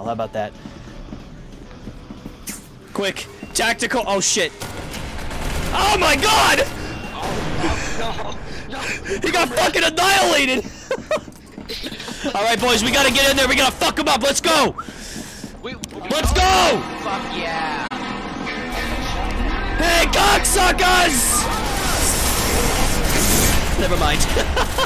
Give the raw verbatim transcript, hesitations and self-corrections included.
How about that? Quick, tactical. Oh shit! Oh my god! Oh, no, no, no. He got fucking annihilated. All right, boys, we gotta get in there. We gotta fuck him up. Let's go. Wait, Let's go. Fuck yeah! Hey, cocksuckers! Never mind.